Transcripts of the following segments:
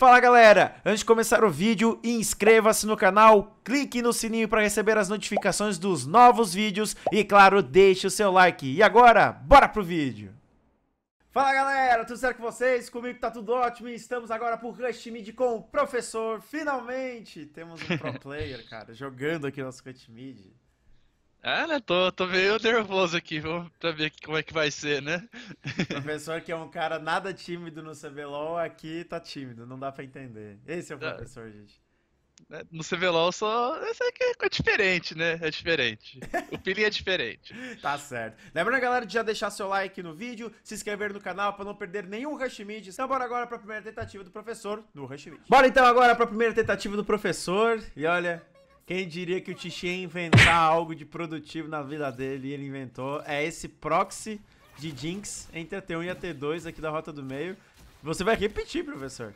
Fala galera, antes de começar o vídeo, inscreva-se no canal, clique no sininho para receber as notificações dos novos vídeos e claro, deixe o seu like. E agora, bora pro vídeo! Fala galera, tudo certo com vocês? Comigo tá tudo ótimo e estamos agora pro Rush Mid com o professor. Finalmente temos um pro player, cara, jogando aqui nosso Rush Mid. Ah, né? Tô meio nervoso aqui, vamos ver como é que vai ser, né? O professor que é um cara nada tímido no CBLOL, aqui tá tímido, não dá pra entender. Esse é o professor, gente. No CBLOL só... Esse aqui é diferente, né? É diferente. O pilinho é diferente. Tá certo. Lembrando, galera, de já deixar seu like no vídeo, se inscrever no canal pra não perder nenhum Rush Mid. Então bora agora pra primeira tentativa do professor no Rush Mid. Bora então agora pra primeira tentativa do professor, e olha... Quem diria que o Tixinha ia inventar algo de produtivo na vida dele e ele inventou. É esse proxy de Jinx entre a T1 e a T2 aqui da rota do meio. Você vai repetir, professor.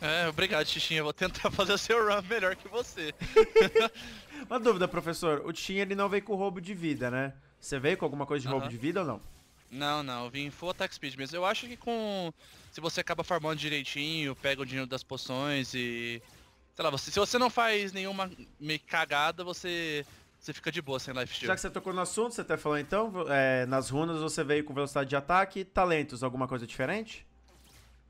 É, obrigado, Tixinha. Eu vou tentar fazer o seu run melhor que você. Uma dúvida, professor. O Tixinha ele não veio com roubo de vida, né? Você veio com alguma coisa de roubo de vida ou não? Não, eu vim full attack speed mesmo. Eu acho que se você acaba farmando direitinho, pega o dinheiro das poções e... Sei lá, se você não faz nenhuma cagada, você fica de boa sem life steal. Já que você tocou no assunto, você até falou então, nas runas você veio com velocidade de ataque e talentos, alguma coisa diferente?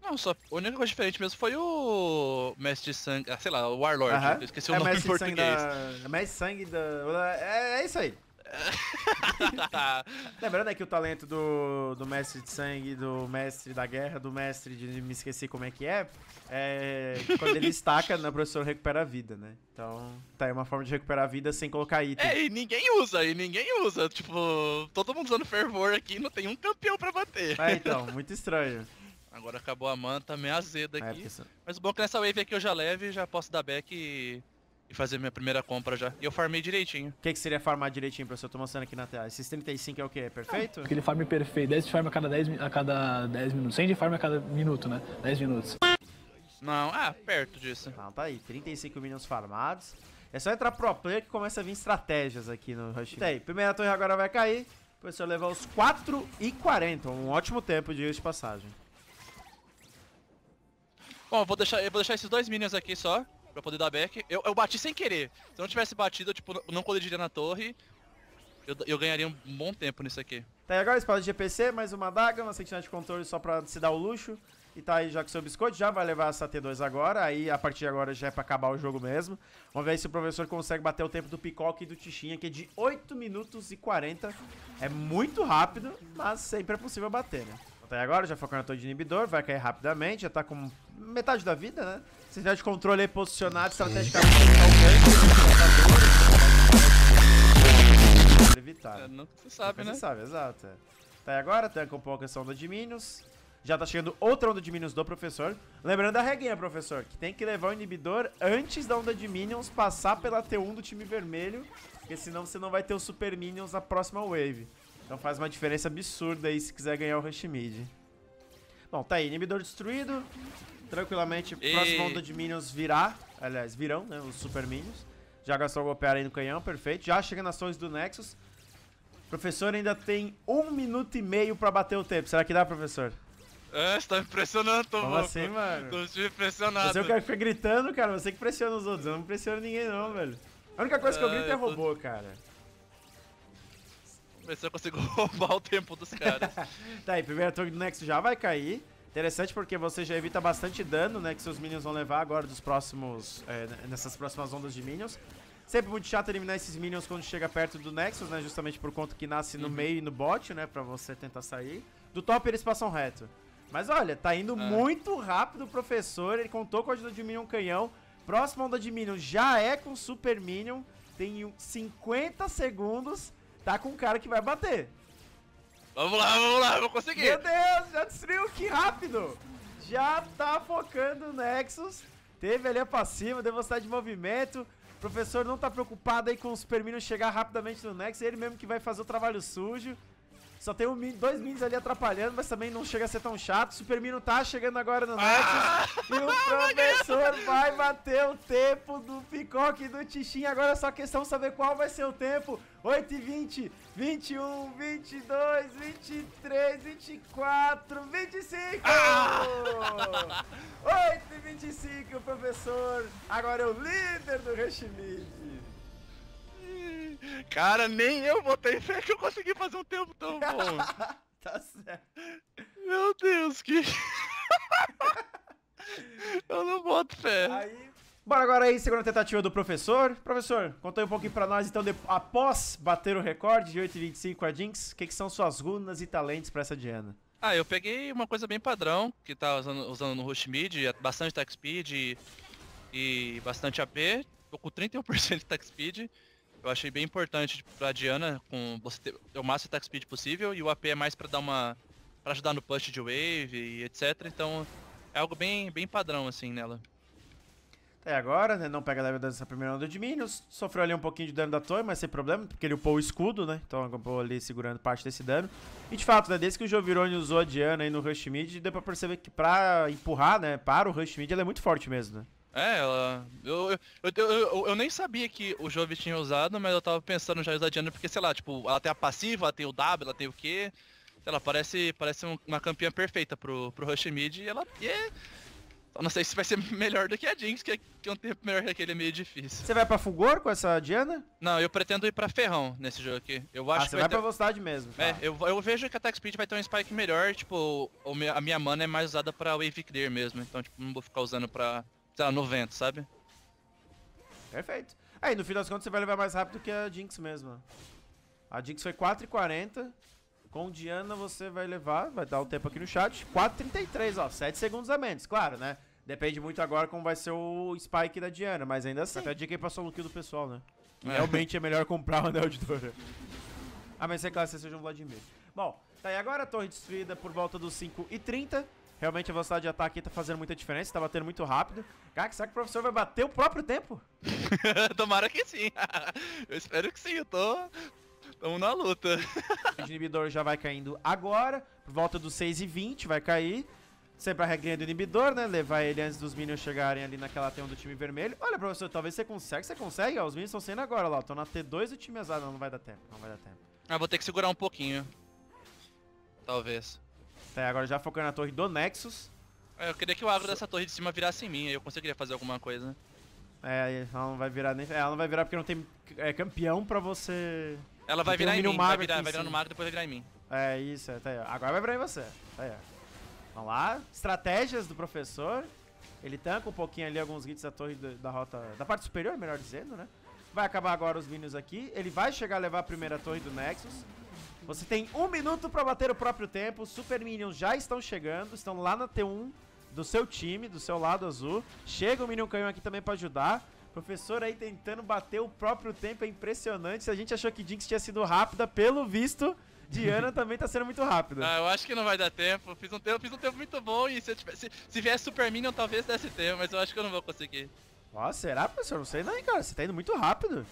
Não, só a única coisa diferente mesmo foi o Mestre de Sangue, sei lá, o Warlord, eu esqueci o nome em português. É isso aí. Lembrando aqui o talento do Mestre de Sangue, do Mestre da Guerra, do Mestre de... me esqueci como é que é. Quando ele estaca, o professor recupera a vida, né? Então, tá aí uma forma de recuperar a vida sem colocar item. É, e ninguém usa. Tipo, todo mundo usando fervor aqui, não tem um campeão pra bater. É, então, muito estranho. Agora acabou a mana, tá meio azeda aqui. Mas o bom é que nessa wave aqui eu já levo e já posso dar back e fazer minha primeira compra já. E eu farmei direitinho. O que seria farmar direitinho, professor? Eu tô mostrando aqui na tela. Esses 35 é o quê? Perfeito? Aquele farm perfeito. 10 de farm a cada 10 minutos. 100 de farm a cada minuto, né? 10 minutos. Não, perto disso. Então tá aí, 35 minions farmados. É só entrar pro player que começa a vir estratégias aqui no Rush. Tá aí, primeira torre agora vai cair. O professor levar os 4:40. Um ótimo tempo de passagem. Bom, eu vou deixar esses dois minions aqui só. Pra poder dar back. Eu bati sem querer. Se eu não tivesse batido, eu tipo, não colidiria na torre. Eu ganharia um bom tempo nisso aqui. Tá aí agora, espada de GPC, mais uma daga, uma sentinela de controle só pra se dar o luxo. E tá aí já com seu biscoito, já vai levar essa T2 agora. Aí a partir de agora já é pra acabar o jogo mesmo. Vamos ver se o professor consegue bater o tempo do Picoque e do Tixinha, que é de 8:40. É muito rápido, mas sempre é possível bater, né? Tá aí agora, já focando na torre de inibidor, vai cair rapidamente, já tá com metade da vida, né? Sentinela de controle aí posicionado, estrategicamente tá evitar. Não se sabe, né? Não se sabe, exato. Tá aí agora, tanca um pouco essa onda de minions. Já tá chegando outra onda de minions do professor. Lembrando a regrinha, professor, que tem que levar o inibidor antes da onda de minions passar pela T1 do time vermelho, porque senão você não vai ter os super minions na próxima wave. Então faz uma diferença absurda aí se quiser ganhar o Rush Mid. Bom, tá aí, inibidor destruído. Tranquilamente, próxima onda de minions virá. Aliás, virão, né, os super minions. Já gastou o golpear aí no canhão, perfeito. Já chega nas torres do Nexus. Professor ainda tem 1,5 minuto pra bater o tempo. Será que dá, professor? É, você tá me pressionando, tô louco. Como assim, mano? Tô te pressionado. Você é o cara que fica gritando, cara. Você que pressiona os outros. Eu não pressiono ninguém, não, velho. A única coisa que eu grito é robô, cara. Vamos ver se eu consigo roubar o tempo dos caras. Tá aí, primeira torre do Nexus já vai cair. Interessante porque você já evita bastante dano, né? Que seus minions vão levar agora dos próximos... nessas próximas ondas de minions. Sempre muito chato eliminar esses minions quando chega perto do Nexus, né? Justamente por conta que nasce no meio e no bot, né? Pra você tentar sair. Do top eles passam reto. Mas olha, tá indo muito rápido o professor, ele contou com a ajuda de Minion Canhão. Próxima onda de Minion já é com Super Minion, tem 50 segundos, tá com um cara que vai bater. Vamos lá, eu vou conseguir. Meu Deus, já destruiu, que rápido. Já tá focando o Nexus, teve ali a passiva, deu velocidade de movimento. O professor não tá preocupado aí com o Super Minion chegar rapidamente no Nexus, é ele mesmo que vai fazer o trabalho sujo. Só tem um, dois minions ali atrapalhando, mas também não chega a ser tão chato. Super Mino tá chegando agora no Nexus. E o professor vai bater o tempo do Picoque e do Tixinha. Agora é só questão de saber qual vai ser o tempo. 8h20, 21, 22, 23, 24, 25! 8h25, professor. Agora é o líder do Rush Mid. Cara, nem eu botei fé que eu consegui fazer um tempo tão bom. Tá certo. Meu Deus, que... eu não boto fé. Aí... Bora agora aí, segunda tentativa do professor. Professor, conta aí um pouquinho pra nós, então, após bater o recorde de 8h25 com a Jinx, o que, que são suas runas e talentos pra essa Diana? Ah, eu peguei uma coisa bem padrão, que tá usando no Rush Mid, bastante attack speed e bastante AP. Tô com 31% de attack speed. Eu achei bem importante pra Diana, com você ter o máximo attack speed possível, e o AP é mais pra dar uma... pra ajudar no push de wave e etc, então é algo bem padrão assim nela. Até agora, né, não pega level 2 nessa primeira onda de minions, sofreu ali um pouquinho de dano da torre, mas sem problema, porque ele upou o escudo, né, então acabou ali segurando parte desse dano. E de fato, né, desde que o Jovironi usou a Diana aí no Rush Mid, deu pra perceber que pra empurrar, né, para o Rush Mid ela é muito forte mesmo, né. É, ela... Eu nem sabia que o Jovi tinha usado, mas eu tava pensando já em usar a Diana, porque, sei lá, tipo, ela tem a passiva, ela tem o W, ela tem o Q, sei lá, parece uma campeã perfeita pro Rush Mid, e ela... Yeah. Não sei se vai ser melhor do que a Jinx, que é um tempo melhor que aquele, é meio difícil. Você vai pra Fulgor com essa Diana? Não, eu pretendo ir pra Ferrão nesse jogo aqui. Eu acho que você vai pra velocidade mesmo. Tá. É, eu vejo que a attack speed vai ter um spike melhor, tipo, a minha mana é mais usada pra wave clear mesmo, então, tipo, não vou ficar usando pra... sei lá, no vento, sabe? Perfeito. Aí, no final das contas, você vai levar mais rápido que a Jinx mesmo. A Jinx foi 4h40. Com Diana, você vai levar, vai dar o tempo aqui no chat, 4h33, ó. 7 segundos a menos, claro, né? Depende muito agora como vai ser o spike da Diana, mas ainda assim. Até a dica aí passou no kill do pessoal, né? Que realmente é melhor comprar o anel de Dora. Ah, mas é claro, você seja um Vladimir. Bom, tá aí agora a torre destruída por volta dos 5h30. Realmente a velocidade de ataque tá fazendo muita diferença, tá batendo muito rápido. Cara, será que o professor vai bater o próprio tempo? Tomara que sim. Eu espero que sim, eu tô... Tamo na luta. O inibidor já vai caindo agora, por volta dos 6h20 vai cair. Sempre a regrinha do inibidor, né? Levar ele antes dos minions chegarem ali naquela T1 do time vermelho. Olha, professor, talvez você consegue. Ó, os minions estão saindo agora, lá, estão na T2 do time azar. Não vai dar tempo, não vai dar tempo. Ah, vou ter que segurar um pouquinho. Talvez. Tá, agora já focando na torre do Nexus. Eu queria que o agro dessa torre de cima virasse em mim, aí eu conseguiria fazer alguma coisa. É, ela não vai virar nem... Ela não vai virar porque não tem campeão pra você... Ela vai virar em mim, vai virar no mago e depois vai virar em mim. É, isso, tá aí. Agora vai virar em você. Tá aí, ó. Vamos lá. Estratégias do professor. Ele tanca um pouquinho ali alguns hits da torre da rota... Da parte superior, melhor dizendo, né? Vai acabar agora os minions aqui. Ele vai chegar a levar a primeira torre do Nexus. Você tem 1 minuto pra bater o próprio tempo. Os Super Minions já estão chegando. Estão lá na T1 do seu time, do seu lado azul. Chega o Minion Canhão aqui também pra ajudar. Professor aí tentando bater o próprio tempo. É impressionante. Se a gente achou que Jinx tinha sido rápida, pelo visto, Diana também tá sendo muito rápida. Ah, eu acho que não vai dar tempo. Fiz um tempo muito bom e se viesse Super Minion talvez desse tempo, mas eu acho que eu não vou conseguir. Nossa, será, professor? Não sei não, hein, cara. Você tá indo muito rápido.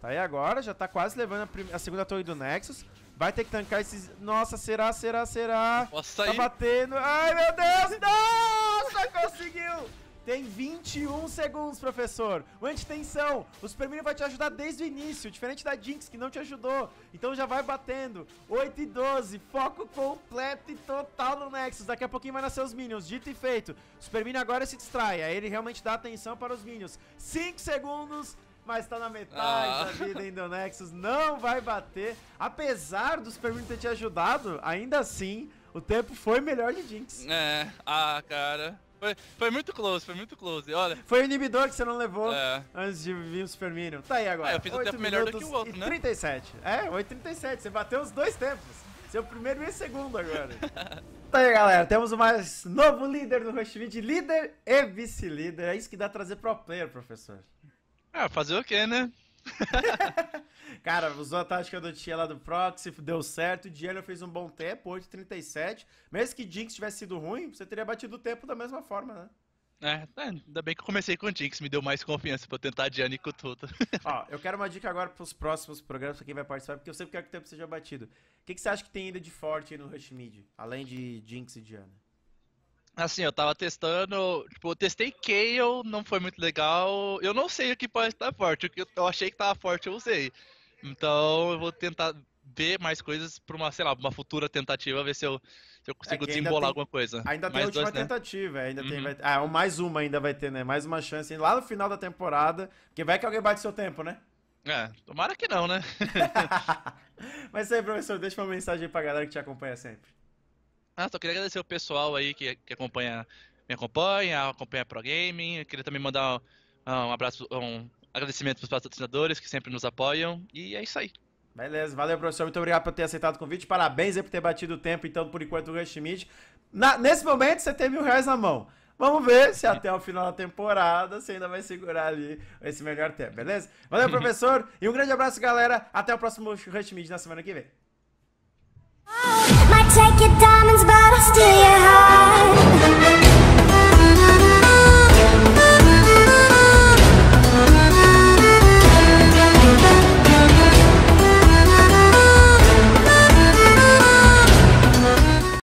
Tá aí agora, já tá quase levando a segunda torre do Nexus. Vai ter que tancar esses... Nossa, será? Posso sair? Tá batendo... Ai, meu Deus! Nossa, conseguiu! Tem 21 segundos, professor. Antitensão. O Super Minion vai te ajudar desde o início, diferente da Jinx, que não te ajudou. Então já vai batendo. 8h12. Foco completo e total no Nexus. Daqui a pouquinho vai nascer os Minions. Dito e feito. O Super Minion agora se distrai. Aí ele realmente dá atenção para os Minions. 5 segundos... Mas tá na metade da vida ainda o Nexus, não vai bater. Apesar do Super Minion ter te ajudado, ainda assim, o tempo foi melhor de Jinx. É, cara. Foi muito close, olha. Foi o inibidor que você não levou antes de vir o Super Minion. Tá aí agora. É, eu fiz um tempo melhor do que o outro, né? 37. É, 8h37. Você bateu os dois tempos. Seu primeiro e segundo agora. Tá aí, galera, temos o mais novo líder do Rush Mid, líder e vice-líder. É isso que dá pra trazer pro player, professor. Ah, fazer o quê, né? Cara, usou a tática do Tia lá do Proxy, deu certo. Diana fez um bom tempo, 8h37. Mesmo que Jinx tivesse sido ruim, você teria batido o tempo da mesma forma, né? Ainda bem que eu comecei com o Jinx, me deu mais confiança pra eu tentar a Diana com tudo. Ó, eu quero uma dica agora pros próximos programas, pra quem vai participar, porque eu sempre quero que o tempo seja batido. O que, que você acha que tem ainda de forte aí no Rush Mid, além de Jinx e Diana? Assim, eu tava testando, tipo, eu testei Kayle, não foi muito legal. Eu não sei o que pode estar forte, o que eu achei que tava forte eu usei. Então eu vou tentar ver mais coisas pra uma, sei lá, uma futura tentativa, ver se eu consigo desembolar alguma coisa. Ainda tem a última tentativa, ainda tem... Ah, mais uma ainda vai ter, né? Mais uma chance lá no final da temporada, porque vai que alguém bate seu tempo, né? É, tomara que não, né? Mas aí, professor, deixa uma mensagem aí pra galera que te acompanha sempre. Ah, só queria agradecer o pessoal aí que acompanha, me acompanha ProGaming. Eu queria também mandar um abraço, um agradecimento para os patrocinadores que sempre nos apoiam. E é isso aí. Beleza, valeu, professor. Muito obrigado por ter aceitado o convite. Parabéns aí por ter batido o tempo, então, por enquanto, do Rush Mid. Nesse momento, você tem R$1.000 na mão. Vamos ver se até o final da temporada você ainda vai segurar ali esse melhor tempo, beleza? Valeu, professor. E um grande abraço, galera. Até o próximo Rush Mid na semana que vem. Might take your diamonds, but I'll steal you.